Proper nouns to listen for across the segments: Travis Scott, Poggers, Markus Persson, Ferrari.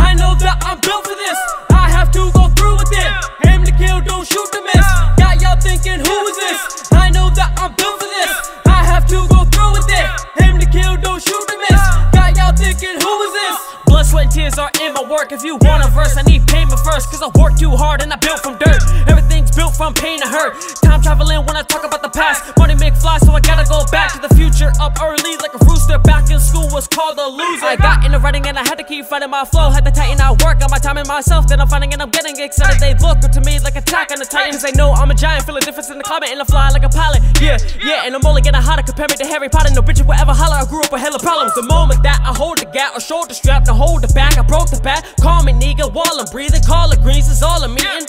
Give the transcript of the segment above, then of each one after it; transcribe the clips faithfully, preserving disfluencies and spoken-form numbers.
I know that I'm built for this. I have to go through with it. Aim to kill, don't shoot to miss. Got y'all thinking, who is this? I know that I'm built for this. I have to go through with it. Aim to kill, don't shoot to miss. Got y'all thinking, who is this? Blood, sweat, and tears are in my work. If you want a verse, I need payment first. Cause I worked too hard and I built from dirt. Everything's built from pain and hurt. Time traveling when I talk about the past. Money make fly, so I gotta go back to the future. Up early like a rooster. Back in school was called a loser. I got into writing and I had to keep finding my flow. Had to tighten out work on my time and myself. Then I'm finding and I'm getting excited. They look up to me like attack on the Titans. They know I'm a giant. Feel a difference in the climate and I fly like a pilot. Yeah, yeah, and I'm only getting hotter. Compare me to Harry Potter. No bitch will ever holler. I grew up with hella problems. The moment that I hold the gap or shoulder strap to hold the back, I broke the back. Call me nigga while I'm breathing. Call it greens is all I'm eating.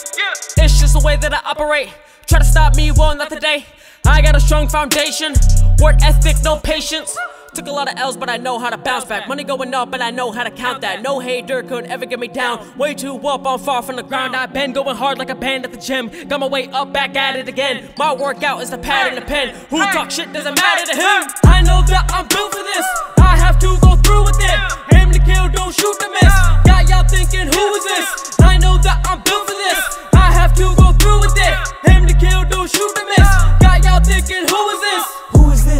It's just the way that I operate. Try to stop me, well, not today. I got a strong foundation. Work ethic, no patience. Took a lot of L's, but I know how to bounce back. Money going up, but I know how to count that. No hater could ever get me down. Way too up, I'm far from the ground. I've been going hard like a band at the gym. Got my way up, back at it again. My workout is the pad and the pen. Who talk shit doesn't matter to him. I know that I'm built for this. I have to go through with it. Aim to kill, don't shoot to miss. Got y'all thinking, who is this? I know that I'm built for this. I have to go through with it. Aim to kill, don't shoot to miss. Got y'all thinking, who is this?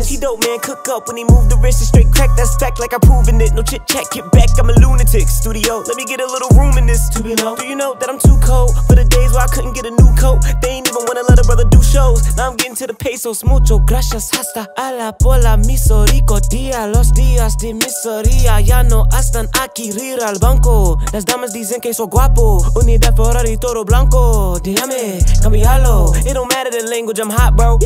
He dope, man, cook up when he moved the wrist. It's straight crack, that's fact, like I proven it. No chit chat, get back, I'm a lunatic. Studio, let me get a little room in this. Too below. Do you know that I'm too cold for the days where I couldn't get a new coat? They ain't even wanna let a brother do shows. Now I'm getting to the pesos. Mucho gracias hasta a la pola, mi sorico dia. Los días de miseria ya no hasta adquirir al banco. Las damas dicen que soy guapo. Unidad Ferrari todo blanco. Déjame cambiarlo. It don't matter the language, I'm hot, bro.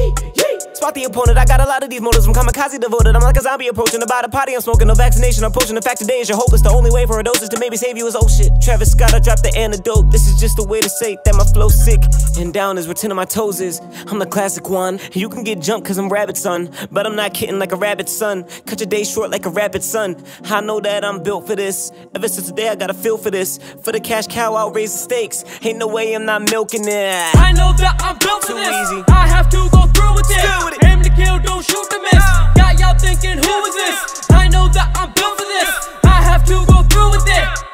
Spot the opponent, I got a lot of these motives from kamikaze devoted. I'm like a zombie approaching about a potty, I'm smoking, no vaccination approaching. The fact today is you're hopeless, the only way for a dose is to maybe save you is oh shit. Travis Scott, I dropped the antidote. This is just a way to say that my flow sick and down is where ten of my toes is. I'm the classic one, you can get jumped cause I'm rabbit son, but I'm not kidding like a rabbit son. Cut your day short like a rabbit son. I know that I'm built for this. Ever since today I got a feel for this. For the cash cow I'll raise the stakes. Ain't no way I'm not milking it. I know that I'm built for this. Too easy. I have to go through with it. Aim to kill, don't shoot to miss. Got y'all thinking, who is this? I know that I'm built for this. I have to go through with it.